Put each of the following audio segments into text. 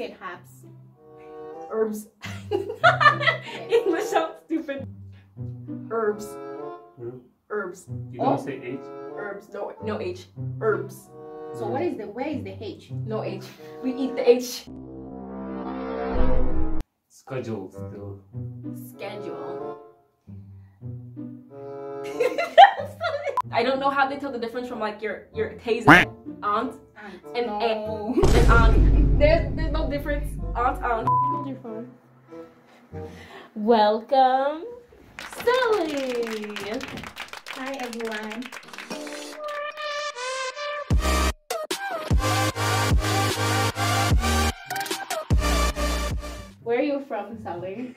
said herbs. Herbs. English sounds stupid. Herbs. Herbs. You don't say H? Herbs. No, no H. Herbs. So what is the, where is the H? No H. We eat the H. Schedule still. Schedule. I don't know how they tell the difference from like your taser aunt and no. And aunt. There's no difference. Aunt. Your phone. Welcome, Sally. Hi everyone. Where are you from, Sally?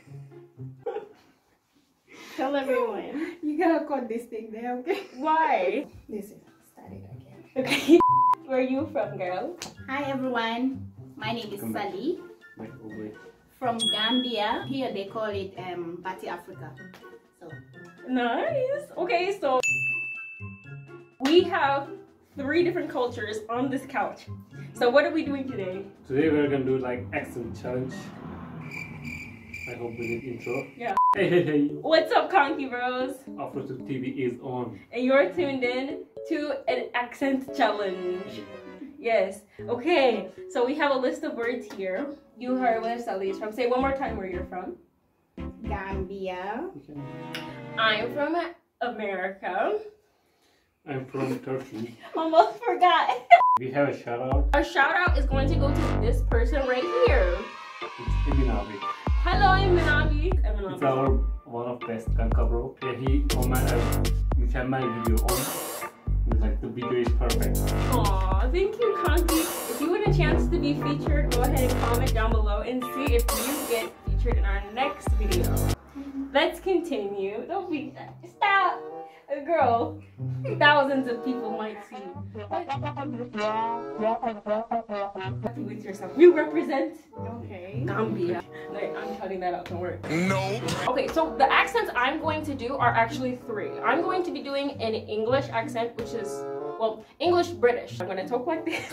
Tell everyone. You gotta cut this thing there, okay? Why? Listen, start it again. Okay. Where are you from, girl? Hi, everyone. My name is Sally. From Gambia. Here they call it Bati Africa. So. Nice. Okay, so we have 3 different cultures on this couch. So what are we doing today? Today we're gonna do like accent challenge. I hope we did intro. Yeah. Hey, hey, hey. What's up, Conky Bros? AfroTurk TV is on. And you're tuned in to an accent challenge. Yes. Okay. So we have a list of words here. You heard where Sally is from. Say one more time where you're from. Gambia. Okay. I'm from America. I'm from Turkey. Almost forgot. We have a shout out. Our shout out is going to go to this person right here. It's Iminabi. Hello, Iminabi. It's our one of best Kanka bro. Yeah, he on my we have my video on. It's like the video is perfect. Aw, thank you, Kanki. If you want a chance to be featured, go ahead and comment down below and see if you get featured in our next video. Let's continue. Don't be stop, girl. Thousands of people might see. Happy with yourself. You represent. Okay. Gambia. Like, I'm cutting that out, don't worry. No. Okay, so the accents I'm going to do are actually 3. I'm going to be doing an English accent, which is, well, English British. I'm gonna talk like this,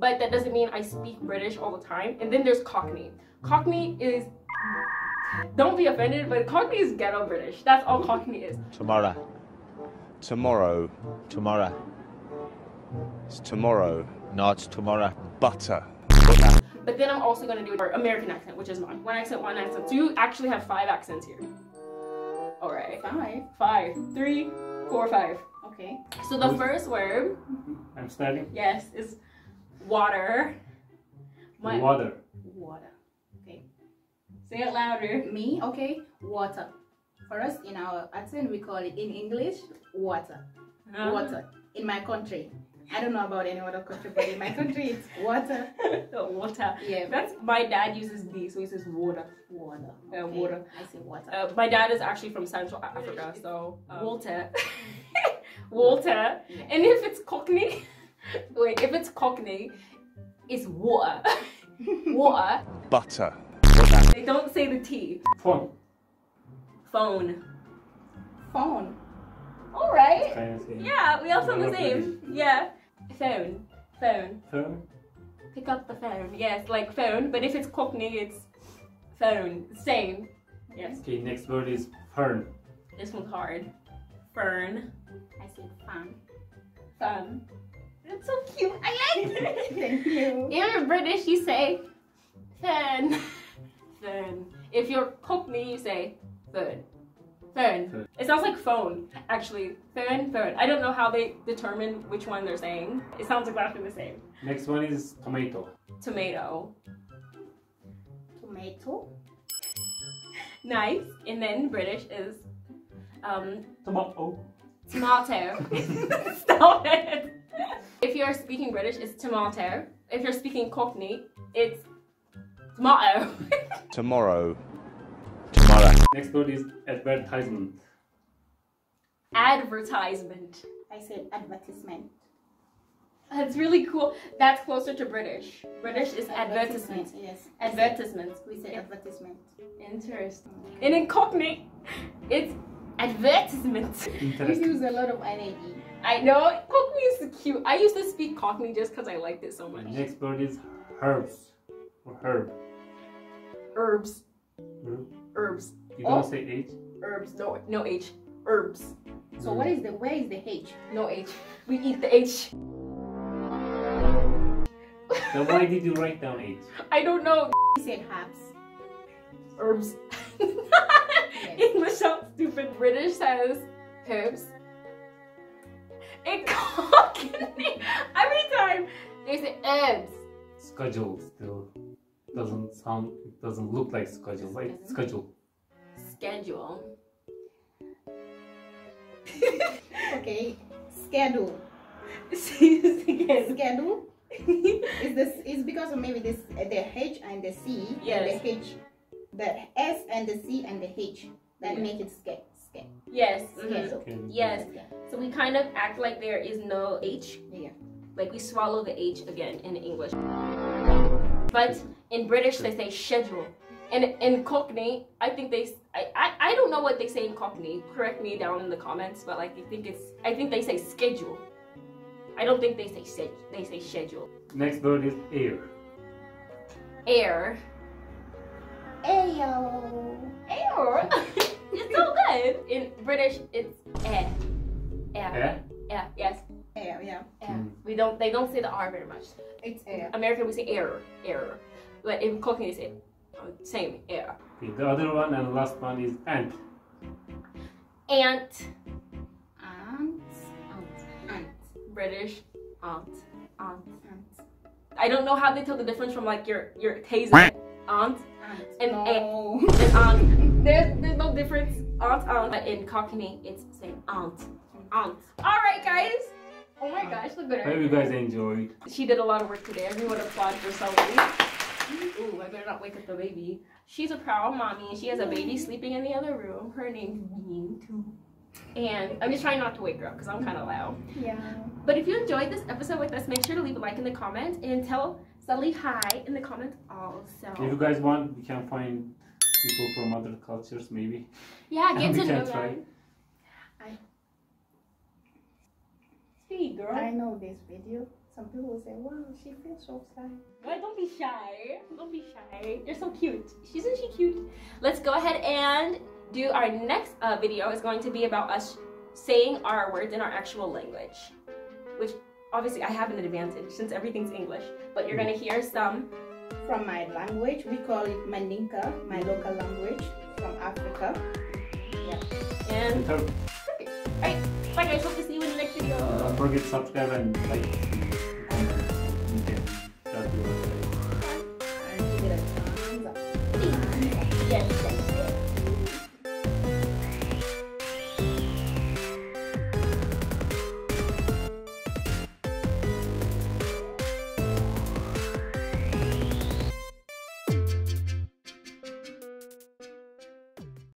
but that doesn't mean I speak British all the time. And then there's Cockney. Cockney is, don't be offended, but Cockney is ghetto British. That's all Cockney is. Tomorrow. It's tomorrow, not tomorrow. Butter. But then I'm also going to do an American accent, which is mine. One accent, one accent. So you actually have 5 accents here. All right. 5? 5. 3, 4, 5. Okay. So the first word. I'm starting. Yes, is water. My, water. Water. Okay. Say it louder. Me? Okay. Water. For us, in our accent, we call it in English, water. Water. In my country. I don't know about any other country, but in my country it's water. Water. Yeah. That's, my dad uses D, so he says water. Water. Okay. Water. I say water. My dad is actually from Central Africa, so water. Water. Yeah. And if it's Cockney, wait, if it's Cockney, it's water. Water. Butter. They don't say the T. Phone. Phone. Phone. All right. Yeah, we all sound the same. Yeah. Phone. Phone. Phone. Pick up the phone. Yes, like phone. But if it's Cockney, it's phone. Same. Yes. Okay. Next word is fern. This one's hard. Fern. I said fun. Fun. That's so cute. I like it. Thank you. If you're British, you say fern. Fern. If you're Cockney, you say fern. Fern. It sounds like phone, actually. Fern, fern. I don't know how they determine which one they're saying. It sounds exactly the same. Next one is tomato. Tomato. Tomato. Nice. And then British is tomato. Tomato. Stop it. If you're speaking British, it's tomato. If you're speaking Cockney, it's tomato. Tomorrow. Next word is advertisement. Advertisement. I said advertisement. That's really cool. That's closer to British. British is advertisement. Yes. Advertisement. We say advertisement. Interesting. And in Cockney, it's advertisement. We use a lot of energy. I know. Cockney is cute. I used to speak Cockney just because I liked it so much. Next word is herbs. Or herb. Herbs. Hmm? Herbs. You don't say H? Herbs. No H. Herbs. So what is the, where is the H? No H. We eat the H. Then why did you write down H? I don't know. You said herbs. Herbs. English sounds stupid. British says herbs. In Cockney, every time they say herbs. Schedule still doesn't sound. It doesn't look like schedule. Like schedule. Schedule. Okay, schedule. Schedule. Is this? It's because of maybe this the H and the C. Yes. And the H, the S and the C and the H that make it sketch. Yes. Mm-hmm. Yes. So we kind of act like there is no H. Yeah. Like we swallow the H again in English. But in British they say schedule. And in Cockney, I think they I don't know what they say in Cockney. Correct me down in the comments, but like I think they say schedule. I don't think they say schedule. Next word is air. Air. Ayo. Air. It's so good. In British, it's air. Air. Air. Yes. Air. Yeah. Air. We don't. They don't say the R very much. It's air. American, we say air. Air. But in Cockney, it's air. Same air. Okay, the other one and the last one is ant. Ant. British aunt. I don't know how they tell the difference from like your taser aunt. And no. And aunt. There's no difference. Aunt. But in Cockney, it's saying aunt. All right, guys. Oh my gosh, look at her. I hope you guys enjoyed. She did a lot of work today. Everyone applaud for somebody. Ooh, I better not wake up the baby. She's a proud mommy, and she has a baby sleeping in the other room. Her name's Maninka. And I'm just trying not to wake her up because I'm kind of loud. Yeah. But if you enjoyed this episode with us, make sure to leave a like in the comments and tell Sally hi in the comments also. If you guys want, we can find people from other cultures maybe. Yeah, get to know them. Hey girl. I know this video. Some people will say, wow, she feels so shy. Well, don't be shy. Don't be shy. You're so cute. Isn't she cute? Let's go ahead and do our next video. Is going to be about us saying our words in our actual language, which obviously I have an advantage since everything's English, but you're gonna hear some from my language. We call it Maninka, my local language from Africa. Yeah. And okay. All right, bye guys, hope to see you in the next video. Don't forget to subscribe and like.